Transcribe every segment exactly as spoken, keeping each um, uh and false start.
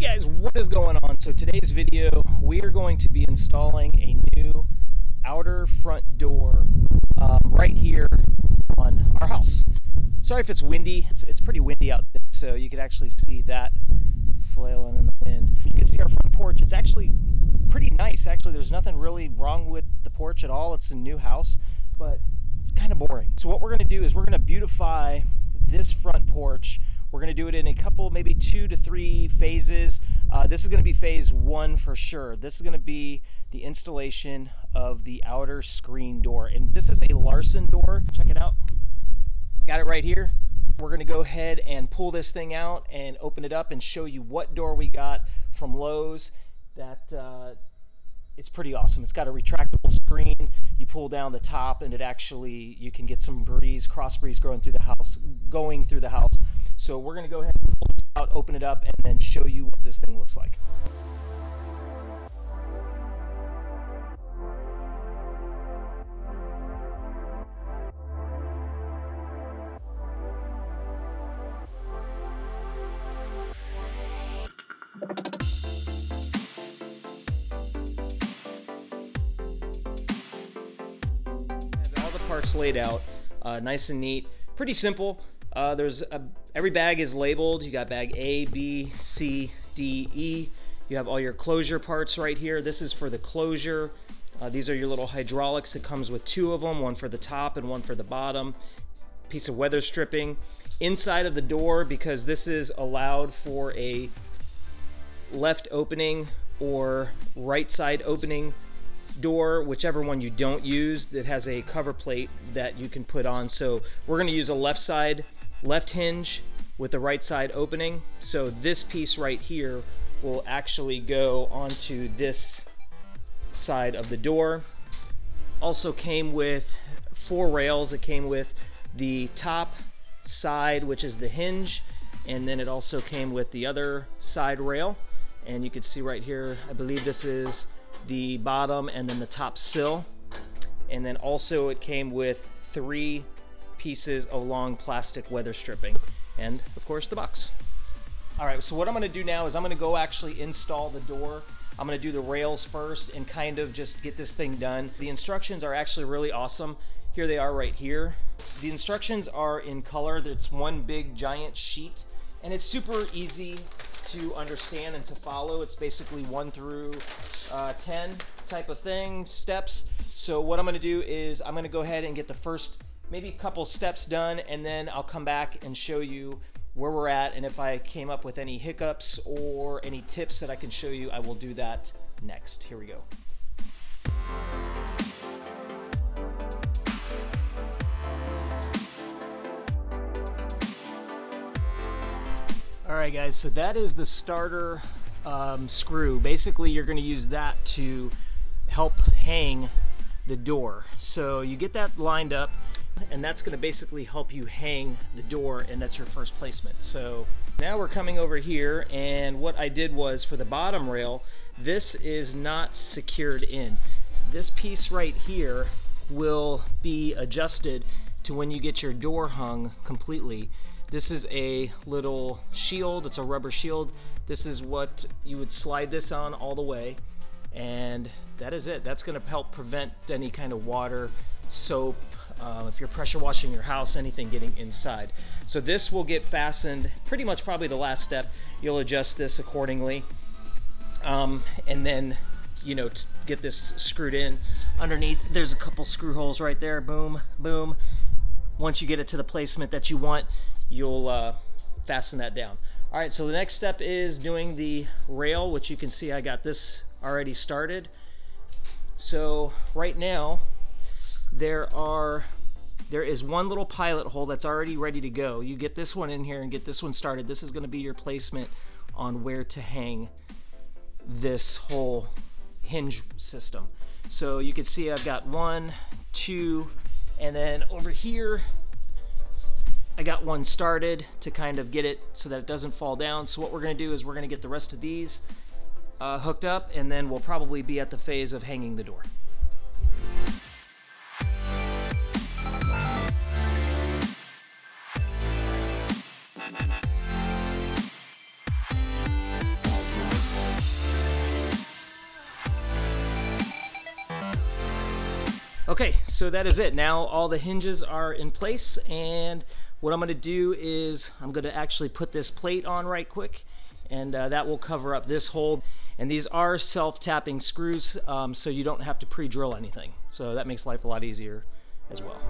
guys, what is going on? So today's video, we are going to be installing a new outer front door um, right here on our house. Sorry if it's windy. It's, it's pretty windy out there, so you could actually see that flailing in the wind. You can see our front porch. It's actually pretty nice. Actually, there's nothing really wrong with the porch at all. It's a new house, but it's kind of boring. So what we're going to do is we're going to beautify this front porch. We're going to do it in a couple, maybe two to three phases. Uh, this is going to be phase one for sure. This is going to be the installation of the outer screen door. And this is a Larson door. Check it out. Got it right here. We're going to go ahead and pull this thing out and open it up and show you what door we got from Lowe's. That uh, it's pretty awesome. It's got a retractable screen. You pull down the top and it actually, you can get some breeze, cross breeze growing through the house, going through the house. So we're going to go ahead and pull this out, open it up, and then show you what this thing looks like. All the parts laid out, uh, nice and neat, pretty simple. Uh, there's a, every bag is labeled. You got bag A, B, C, D, E. You have all your closure parts right here. This is for the closure. Uh, these are your little hydraulics. It comes with two of them, one for the top and one for the bottom. Piece of weather stripping. Inside of the door, because this is allowed for a left opening or right side opening door, whichever one you don't use, that has a cover plate that you can put on. So we're going to use a left side left hinge with the right side opening. So this piece right here will actually go onto this side of the door. Also came with four rails. It came with the top side, which is the hinge, and then it also came with the other side rail. And you can see right here, I believe this is the bottom and then the top sill. And then also it came with three pieces of long plastic weather stripping and of course the box. All right, so what I'm going to do now is I'm going to go actually install the door. I'm going to do the rails first and kind of just get this thing done. The instructions are actually really awesome. Here they are right here. The instructions are in color. It's one big giant sheet and it's super easy to understand and to follow. It's basically one through uh, ten type of thing, steps. So what I'm gonna do is I'm gonna go ahead and get the first maybe a couple steps done, and then I'll come back and show you where we're at, and if I came up with any hiccups or any tips that I can show you, I will do that next. Here we go. All right guys, so that is the starter um, screw. Basically, you're gonna use that to help hang the door. So you get that lined up and that's gonna basically help you hang the door, and that's your first placement. So now we're coming over here, and what I did was for the bottom rail, this is not secured in. This piece right here will be adjusted to when you get your door hung completely. This is a little shield, it's a rubber shield. This is what you would slide this on all the way, and that is it. That's gonna help prevent any kind of water, soap, uh, if you're pressure washing your house, anything getting inside. So this will get fastened pretty much probably the last step. You'll adjust this accordingly, um, and then you know, to get this screwed in. Underneath, there's a couple screw holes right there, boom, boom. Once you get it to the placement that you want, you'll uh, fasten that down. All right, so the next step is doing the rail, which you can see I got this already started. So right now, there are, there is one little pilot hole that's already ready to go. You get this one in here and get this one started. This is gonna be your placement on where to hang this whole hinge system. So you can see I've got one, two, and then over here, I got one started to kind of get it so that it doesn't fall down. So what we're gonna do is we're gonna get the rest of these uh, hooked up, and then we'll probably be at the phase of hanging the door. Okay, so that is it. Now all the hinges are in place, and what I'm gonna do is I'm gonna actually put this plate on right quick, and uh, that will cover up this hole. And these are self-tapping screws, um, so you don't have to pre-drill anything. So that makes life a lot easier as well.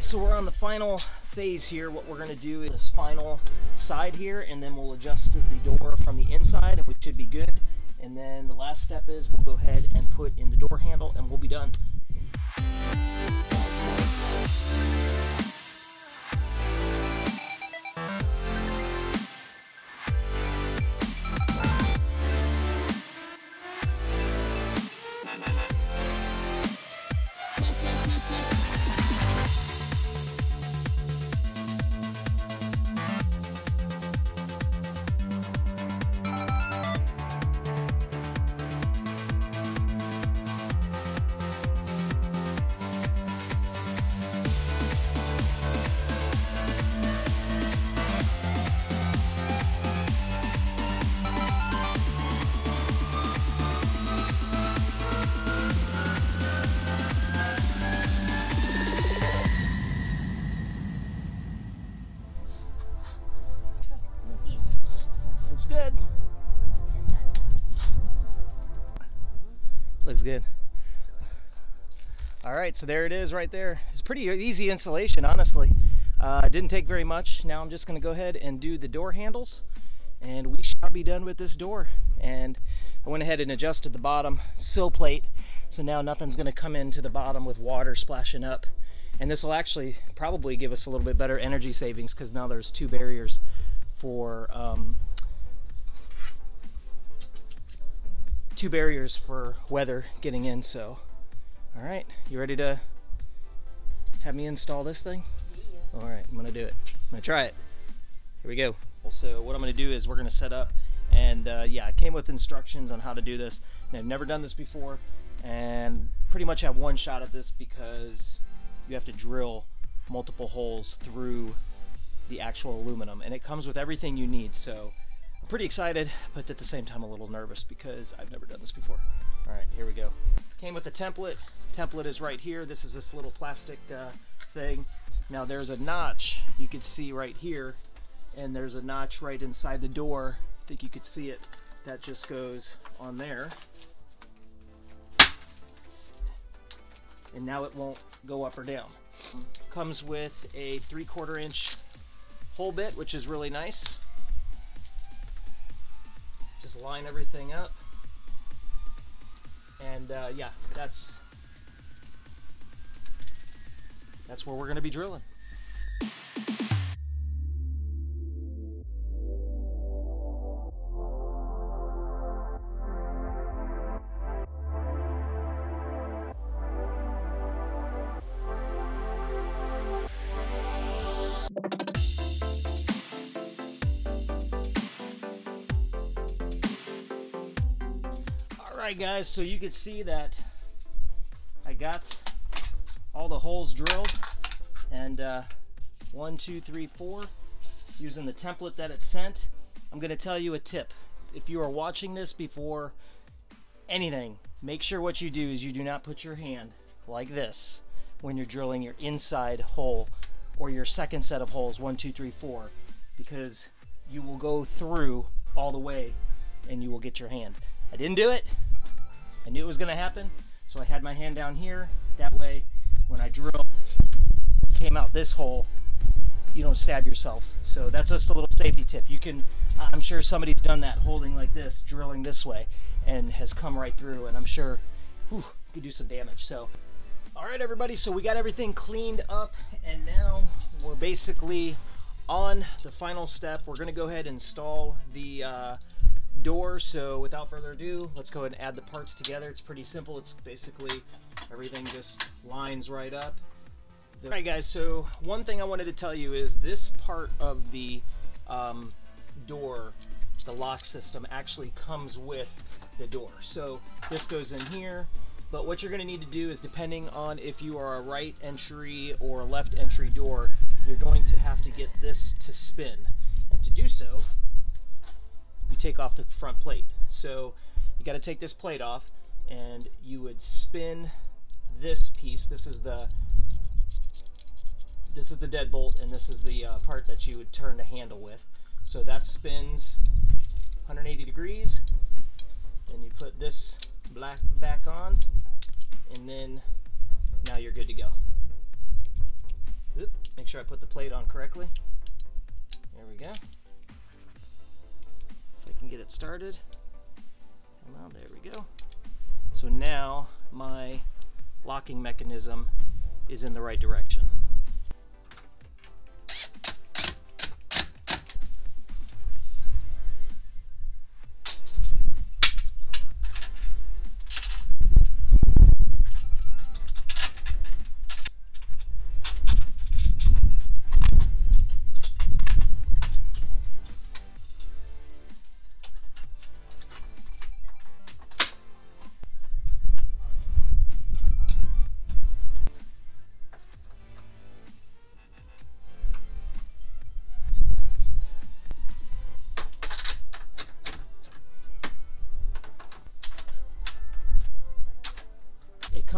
So we're on the final phase here. What we're going to do is this final side here, and then we'll adjust the door from the inside, and we should be good. And then the last step is we'll go ahead and put in the door handle, and we'll be done. Looks good. All right, so there it is right there. It's pretty easy installation, honestly. Uh, didn't take very much. Now I'm just gonna go ahead and do the door handles, and we shall be done with this door. And I went ahead and adjusted the bottom sill plate, so now nothing's gonna come into the bottom with water splashing up. And this will actually probably give us a little bit better energy savings, because now there's two barriers for um, two barriers for weather getting in. So all right, you ready to have me install this thing? Yeah. All right, I'm gonna do it. I'm gonna try it. Here we go. So what I'm gonna do is we're gonna set up, and uh, yeah, I came with instructions on how to do this, and I've never done this before, and pretty much have one shot at this because you have to drill multiple holes through the actual aluminum, and it comes with everything you need. So I'm pretty excited, but at the same time a little nervous because I've never done this before. All right, here we go. Came with the template. Template is right here. This is this little plastic uh, thing. Now there's a notch you could see right here, and there's a notch right inside the door. I think you could see it. That just goes on there. And now it won't go up or down. Comes with a three-quarter inch hole bit, which is really nice. Just line everything up, and uh, yeah, that's that's where we're going to be drilling. Alright guys, so you can see that I got all the holes drilled, and uh, one, two, three, four, using the template that it sent. I'm going to tell you a tip. If you are watching this before anything, make sure what you do is you do not put your hand like this when you're drilling your inside hole or your second set of holes, one, two, three, four, because you will go through all the way and you will get your hand. I didn't do it. I knew it was going to happen, so I had my hand down here. That way, when I drilled, it came out this hole, you don't stab yourself. So that's just a little safety tip. You can, I'm sure somebody's done that holding like this, drilling this way, and has come right through, and I'm sure, whew, could do some damage. So, all right, everybody, so we got everything cleaned up, and now we're basically on the final step. We're gonna go ahead and install the uh, door. So without further ado, let's go ahead and add the parts together. It's pretty simple. It's basically everything just lines right up. All right, guys, so one thing I wanted to tell you is this part of the um, door, the lock system, actually comes with the door. So this goes in here, but what you're going to need to do is, depending on if you are a right entry or a left entry door, you're going to have to get this to spin. And to do so, you take off the front plate. So you got to take this plate off, and you would spin this piece. This is the This is the deadbolt, and this is the uh, part that you would turn the handle with. So that spins one hundred eighty degrees. Then you put this black back on, and then now you're good to go. Oop, make sure I put the plate on correctly. There we go. If I can get it started. Well, there we go. So now my locking mechanism is in the right direction.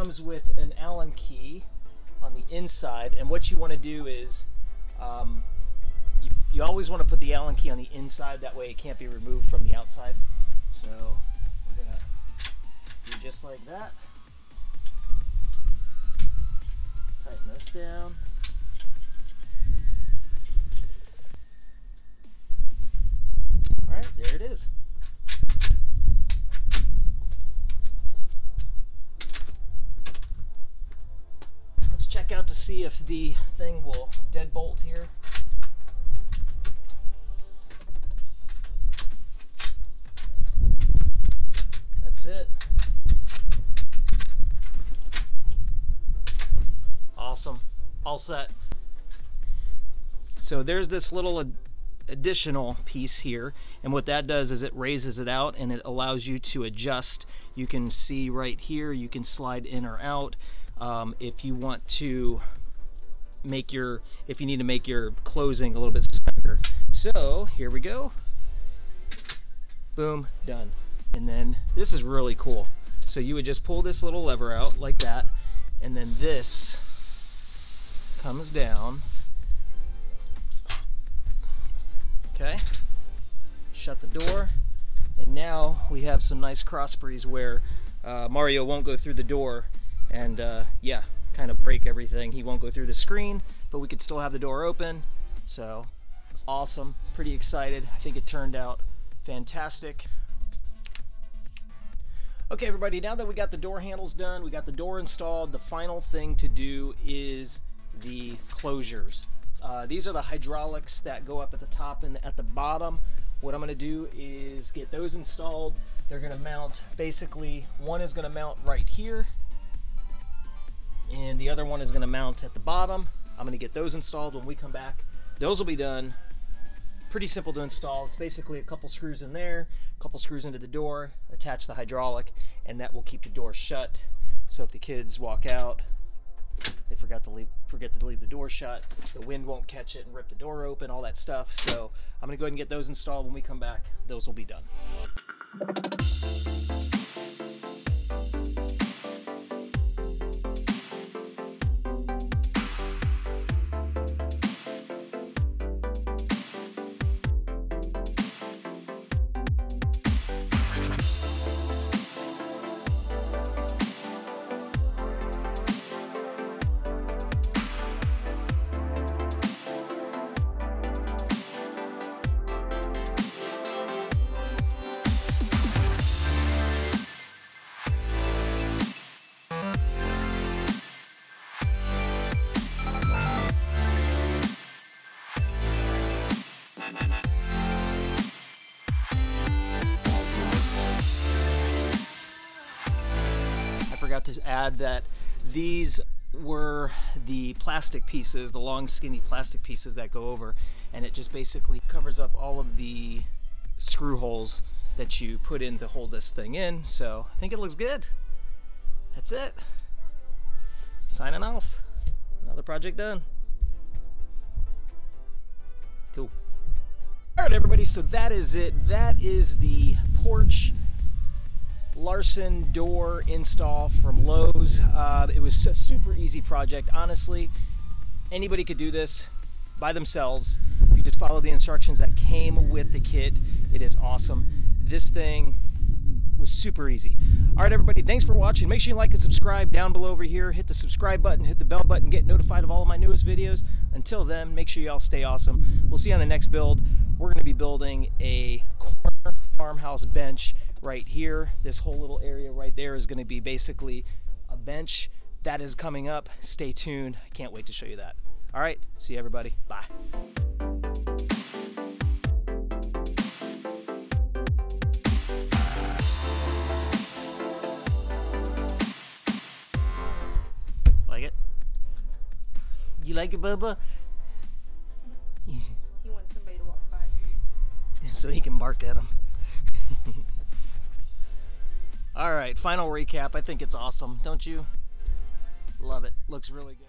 Comes with an Allen key on the inside, and what you want to do is um, you, you always want to put the Allen key on the inside, that way it can't be removed from the outside. So we're gonna do just like that. Tighten this down. All right, there it is. Check out to see if the thing will deadbolt here. That's it. Awesome. All set. So there's this little ad additional piece here, and what that does is it raises it out and it allows you to adjust. You can see right here, you can slide in or out. Um, if you want to make your, if you need to make your closing a little bit stronger. So here we go. Boom, done. And then this is really cool. So you would just pull this little lever out like that, and then this comes down. Okay, shut the door. And now we have some nice cross breeze where uh, Mario won't go through the door. And uh, yeah, kind of break everything. He won't go through the screen, but we could still have the door open. So awesome, pretty excited. I think it turned out fantastic. Okay, everybody, now that we got the door handles done, we got the door installed, the final thing to do is the closures. Uh, these are the hydraulics that go up at the top and at the bottom. What I'm gonna do is get those installed. They're gonna mount, basically, one is gonna mount right here, and the other one is going to mount at the bottom. I'm going to get those installed when we come back. Those will be done. Pretty simple to install. It's basically a couple screws in there, a couple screws into the door, attach the hydraulic, and that will keep the door shut. So if the kids walk out, they forgot to leave, forget to leave the door shut, the wind won't catch it and rip the door open, all that stuff. So I'm going to go ahead and get those installed. When we come back, those will be done. forgot to add that these were the plastic pieces, the long skinny plastic pieces that go over, and it just basically covers up all of the screw holes that you put in to hold this thing in. So I think it looks good. That's it. Signing off. Another project done. Cool. All right, everybody, so that is it. That is the porch Larson door install from Lowe's. Uh, it was a super easy project. Honestly, anybody could do this by themselves. If you just follow the instructions that came with the kit, it is awesome. This thing was super easy. All right, everybody, thanks for watching. Make sure you like and subscribe down below over here. Hit the subscribe button, hit the bell button, get notified of all of my newest videos. Until then, make sure y'all stay awesome. We'll see you on the next build. We're gonna be building a corner farmhouse bench right here. This whole little area right there is gonna be basically a bench. That is coming up. Stay tuned. I can't wait to show you that. All right, see you, everybody. Bye. You like it, Bubba? He wants somebody to walk by. So he can bark at him. All right, final recap. I think it's awesome, don't you? Love it. Looks really good.